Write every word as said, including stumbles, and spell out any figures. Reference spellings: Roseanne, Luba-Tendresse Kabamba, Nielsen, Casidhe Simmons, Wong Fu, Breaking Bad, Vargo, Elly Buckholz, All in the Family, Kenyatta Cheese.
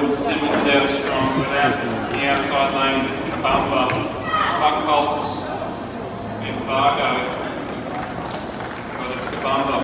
forward, Simmons out strong for that. The outside lane with Kabamba, Buckholz, and Vargo. Well, it's Kabamba.